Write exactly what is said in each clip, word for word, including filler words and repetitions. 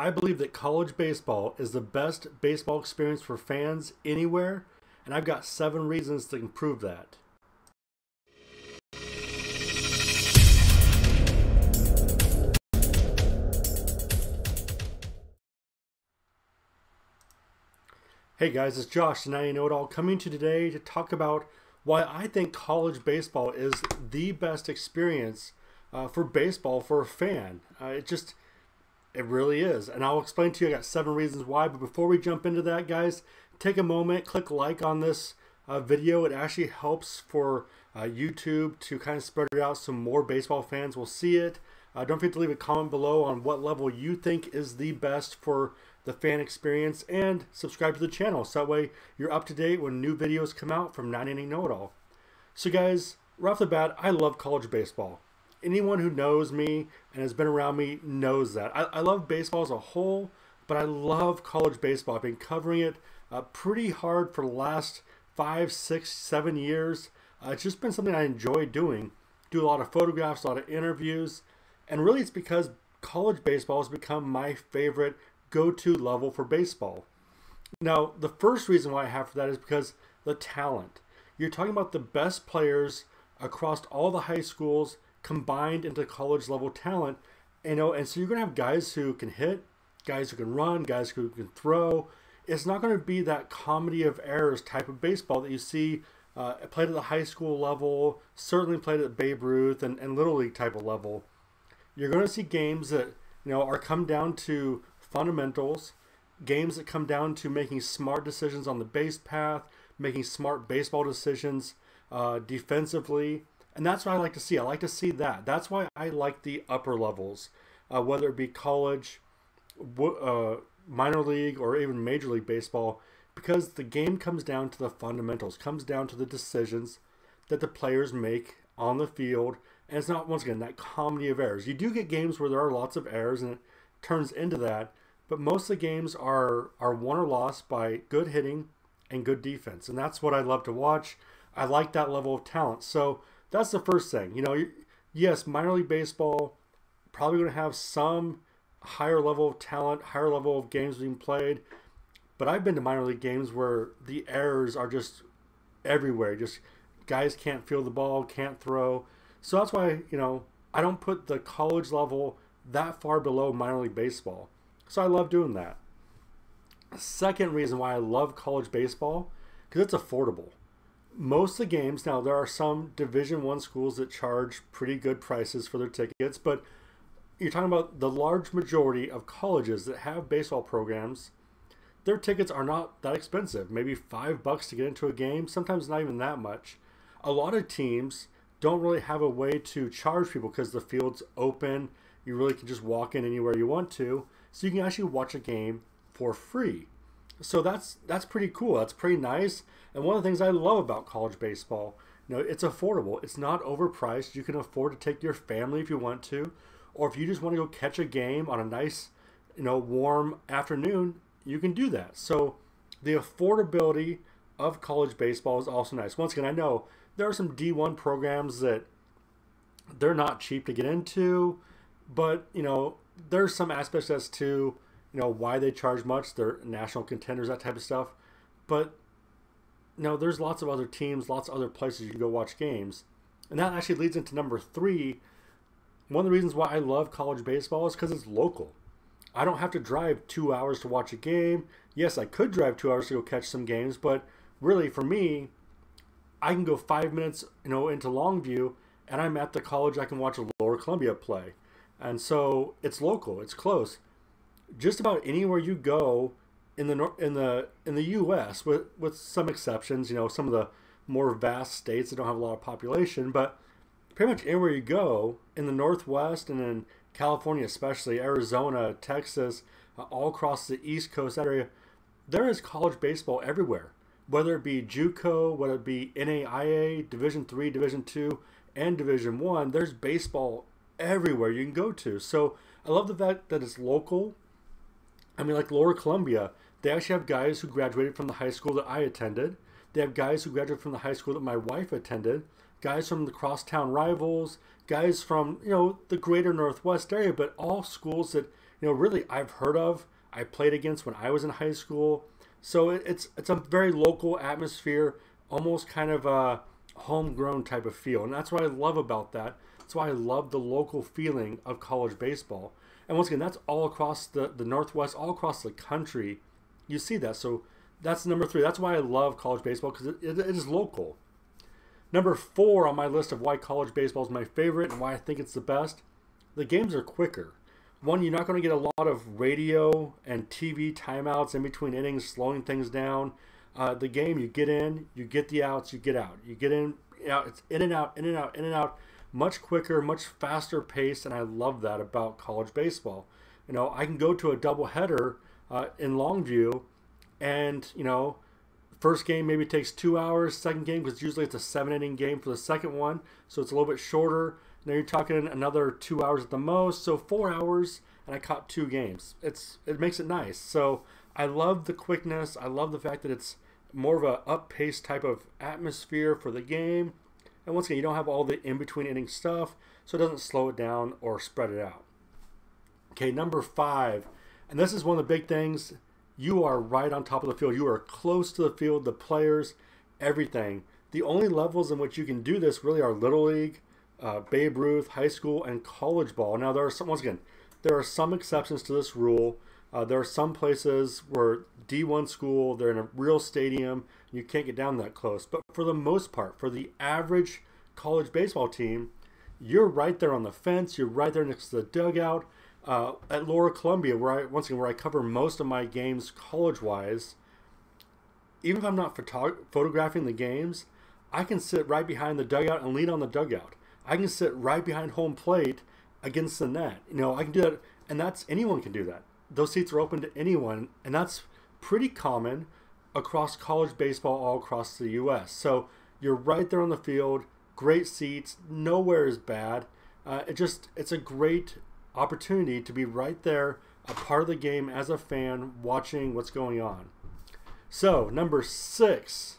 I believe that college baseball is the best baseball experience for fans anywhere, and I've got seven reasons to improve that. Hey guys, it's Josh, the nine Inning Know It All, coming to you today to talk about why I think college baseball is the best experience uh, for baseball for a fan. Uh, it just... It really is, and I'll explain to you. I got seven reasons why, but before we jump into that, guys, take a moment, click like on this uh, video. It actually helps for uh, YouTube to kind of spread it out so more baseball fans will see it. Uh, don't forget to leave a comment below on what level you think is the best for the fan experience, and subscribe to the channel so that way you're up to date when new videos come out from nine Inning Know It All. So guys, right off the bat, I love college baseball. Anyone who knows me and has been around me knows that. I, I love baseball as a whole, but I love college baseball. I've been covering it uh, pretty hard for the last five, six, seven years. Uh, it's just been something I enjoy doing. Do a lot of photographs, a lot of interviews, and really it's because college baseball has become my favorite go-to level for baseball. Now, the first reason why I have for that is because the talent. You're talking about the best players across all the high schools combined into college level talent, you know, and so you're gonna have guys who can hit, guys who can run, guys who can throw. It's not going to be that comedy of errors type of baseball that you see uh, played at the high school level, certainly played at Babe Ruth and, and Little League type of level. You're going to see games that, you know, are come down to fundamentals, games that come down to making smart decisions on the base path, making smart baseball decisions uh, defensively. And that's what I like to see. I like to see that. That's why I like the upper levels, uh, whether it be college, uh, minor league, or even major league baseball, because the game comes down to the fundamentals, comes down to the decisions that the players make on the field. And it's not, once again, that comedy of errors. You do get games where there are lots of errors, and it turns into that, but most of the games are, are won or lost by good hitting and good defense. And that's what I love to watch. I like that level of talent. So that's the first thing. You know, yes, minor league baseball probably going to have some higher level of talent, higher level of games being played. But I've been to minor league games where the errors are just everywhere. Just guys can't field the ball, can't throw. So that's why, you know, I don't put the college level that far below minor league baseball. So I love doing that. Second reason why I love college baseball, because it's affordable. Most of the games, now there are some Division One schools that charge pretty good prices for their tickets, but you're talking about the large majority of colleges that have baseball programs, their tickets are not that expensive. Maybe five bucks to get into a game, sometimes not even that much. A lot of teams don't really have a way to charge people because the field's open. You really can just walk in anywhere you want to, so you can actually watch a game for free. So that's that's pretty cool. That's pretty nice. And one of the things I love about college baseball, you know, it's affordable. It's not overpriced. You can afford to take your family if you want to, or if you just want to go catch a game on a nice, you know, warm afternoon, you can do that. So the affordability of college baseball is also nice. Once again, I know there are some D one programs that they're not cheap to get into, but, you know, there's some aspects as to, you know, why they charge much. They're national contenders, that type of stuff. But, you know, there's lots of other teams, lots of other places you can go watch games. And that actually leads into number three. One of the reasons why I love college baseball is because it's local. I don't have to drive two hours to watch a game. Yes, I could drive two hours to go catch some games, but really for me, I can go five minutes, you know, into Longview, and I'm at the college. I can watch a Lower Columbia play. And so it's local, it's close. Just about anywhere you go in the in the in the U S with with some exceptions, you know, some of the more vast states that don't have a lot of population, but pretty much anywhere you go in the Northwest and in California, especially Arizona, Texas, uh, all across the East Coast area, there is college baseball everywhere. Whether it be JUCO, whether it be N A I A, Division three, Division two, and Division one, there's baseball everywhere you can go to. So I love the fact that it's local. I mean, like Lower Columbia, they actually have guys who graduated from the high school that I attended. They have guys who graduated from the high school that my wife attended, guys from the crosstown rivals, guys from, you know, the greater Northwest area, but all schools that, you know, really I've heard of, I played against when I was in high school. So it, it's it's a very local atmosphere, almost kind of a homegrown type of feel. And that's what I love about that. That's why I love the local feeling of college baseball. And once again, that's all across the, the Northwest, all across the country. You see that. So that's number three. That's why I love college baseball, because it, it, it is local. Number four on my list of why college baseball is my favorite and why I think it's the best, the games are quicker. One, you're not going to get a lot of radio and T V timeouts in between innings, slowing things down. Uh, the game, you get in, you get the outs, you get out. You get in, out, it's in and out, in and out, in and out. Much quicker, much faster pace, and I love that about college baseball. You know, I can go to a doubleheader uh, in Longview, and, you know, first game maybe takes two hours, second game, because usually it's a seven-inning game for the second one, so it's a little bit shorter. Now you're talking another two hours at the most, so four hours, and I caught two games. It's it makes it nice. So I love the quickness. I love the fact that it's more of a up-paced type of atmosphere for the game. And once again, you don't have all the in-between inning stuff, so it doesn't slow it down or spread it out. Okay, number five, and this is one of the big things. You are right on top of the field. You are close to the field, the players, everything. The only levels in which you can do this really are Little League, uh, Babe Ruth, high school, and college ball. Now, there are some, once again, there are some exceptions to this rule. Uh, there are some places where D one school, they're in a real stadium, and you can't get down that close. But for the most part, for the average college baseball team, you're right there on the fence. You're right there next to the dugout. Uh, at Lower Columbia, where I once again where I cover most of my games college-wise, even if I'm not photog photographing the games, I can sit right behind the dugout and lean on the dugout. I can sit right behind home plate against the net. You know, I can do that, and that's anyone can do that. Those seats are open to anyone, and that's pretty common across college baseball all across the U S So you're right there on the field, great seats, nowhere is bad. Uh, it just, it's a great opportunity to be right there, a part of the game as a fan, watching what's going on. So, number six,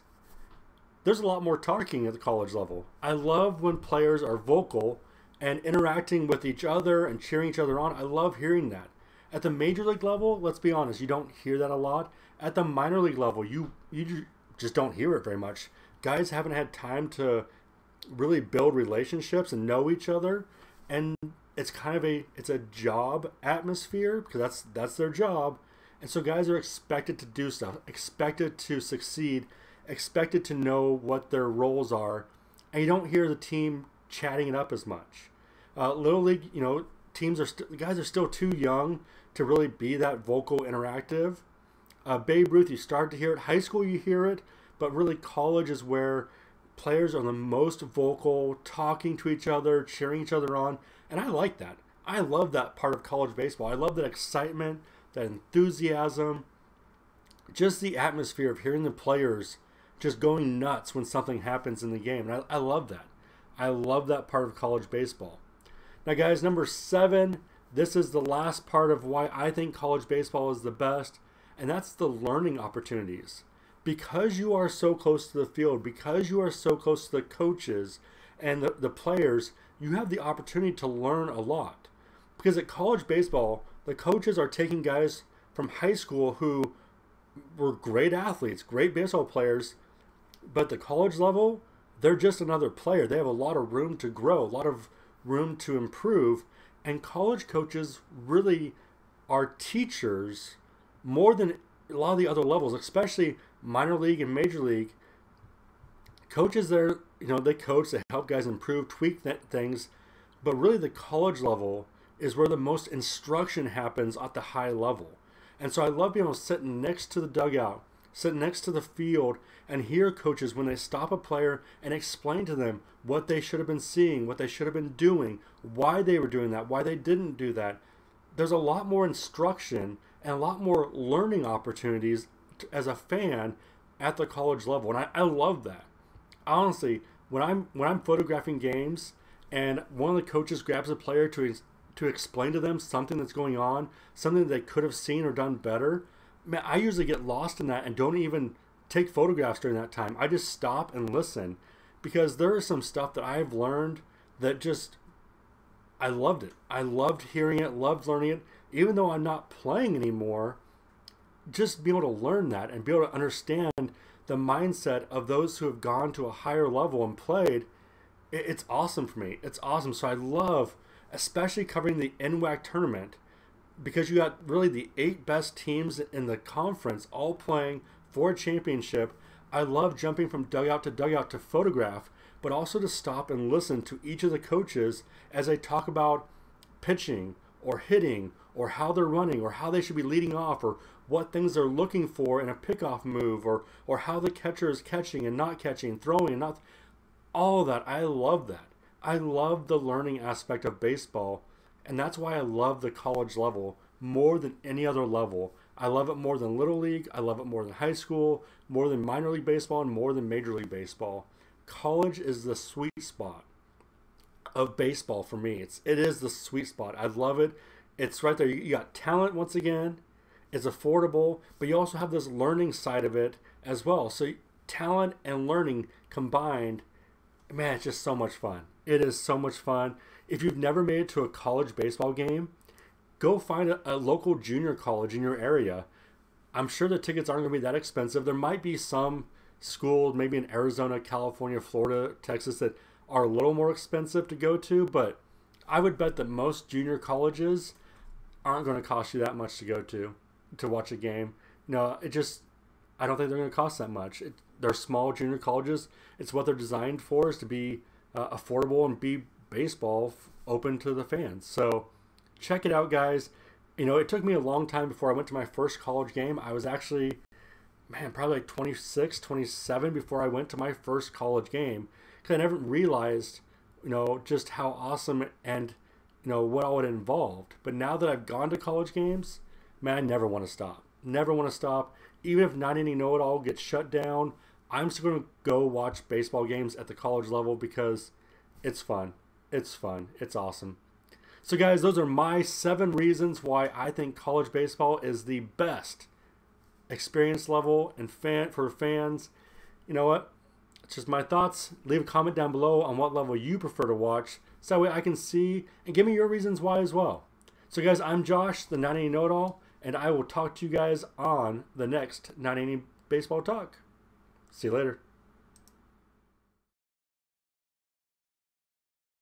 there's a lot more talking at the college level. I love when players are vocal and interacting with each other and cheering each other on. I love hearing that. At the major league level, let's be honest, you don't hear that a lot. At the minor league level, you you just don't hear it very much. Guys haven't had time to really build relationships and know each other, and it's kind of a it's a job atmosphere, because that's that's their job, and so guys are expected to do stuff, expected to succeed, expected to know what their roles are, and you don't hear the team chatting it up as much. Uh, Little League, you know, teams are st guys are still too young to really be that vocal, interactive. Uh, Babe Ruth, you start to hear it. High school, you hear it, but really college is where players are the most vocal, talking to each other, cheering each other on, and I like that. I love that part of college baseball. I love that excitement, that enthusiasm, just the atmosphere of hearing the players just going nuts when something happens in the game. And I, I love that. I love that part of college baseball. Now, guys, number seven, this is the last part of why I think college baseball is the best, and that's the learning opportunities. Because you are so close to the field, because you are so close to the coaches and the, the players, you have the opportunity to learn a lot. Because at college baseball, the coaches are taking guys from high school who were great athletes, great baseball players, but the college level, they're just another player. They have a lot of room to grow, a lot of room to improve, and college coaches really are teachers more than a lot of the other levels, especially minor league and major league. Coaches there, you know, they coach, they help guys improve, tweak things, but really the college level is where the most instruction happens at the high level. And so I love being able to sit next to the dugout, sit next to the field, and hear coaches when they stop a player and explain to them what they should have been seeing, what they should have been doing, why they were doing that, why they didn't do that. There's a lot more instruction and a lot more learning opportunities as a fan at the college level, and I, I love that. Honestly, when I'm when I'm photographing games and one of the coaches grabs a player to to explain to them something that's going on, something that they could have seen or done better, man, I usually get lost in that and don't even take photographs during that time. I just stop and listen, because there is some stuff that I've learned that just I loved it. I loved hearing it, loved learning it. Even though I'm not playing anymore, just be able to learn that and be able to understand the mindset of those who have gone to a higher level and played, it's awesome for me. It's awesome. So I love, especially covering the N WAC tournament, because you got really the eight best teams in the conference all playing for a championship. I love jumping from dugout to dugout to photograph, but also to stop and listen to each of the coaches as they talk about pitching or hitting or how they're running or how they should be leading off or what things they're looking for in a pickoff move or or how the catcher is catching and not catching, throwing and not. All of that. I love that. I love the learning aspect of baseball, and that's why I love the college level more than any other level. I love it more than Little League. I love it more than high school, more than minor league baseball, and more than major league baseball. College is the sweet spot of baseball for me. It's, it is the sweet spot. I love it. It's right there. You got talent once again. It's affordable, but you also have this learning side of it as well. So talent and learning combined, man, it's just so much fun. It is so much fun. If you've never made it to a college baseball game, go find a, a local junior college in your area. I'm sure the tickets aren't going to be that expensive. There might be some schools, maybe in Arizona, California, Florida, Texas, that are a little more expensive to go to, but I would bet that most junior colleges aren't going to cost you that much to go to, to watch a game. No, it just, I don't think they're going to cost that much. It, they're small junior colleges. It's what they're designed for, is to be uh, affordable and be baseball open to the fans. So check it out, guys. You know, it took me a long time before I went to my first college game. I was actually, man, probably like twenty-six, twenty-seven before I went to my first college game, because I never realized, you know, just how awesome and, you know, what all it involved. But now that I've gone to college games, man, I never want to stop. Never want to stop. Even if nine Inning Know It All gets shut down, I'm still going to go watch baseball games at the college level, because it's fun. It's fun. It's awesome. So guys, those are my seven reasons why I think college baseball is the best experience level and fan for fans. You know what? It's just my thoughts. Leave a comment down below on what level you prefer to watch, so that way I can see and give me your reasons why as well. So guys, I'm Josh, the nine Inning Know It All, and I will talk to you guys on the next nine Inning Baseball Talk. See you later.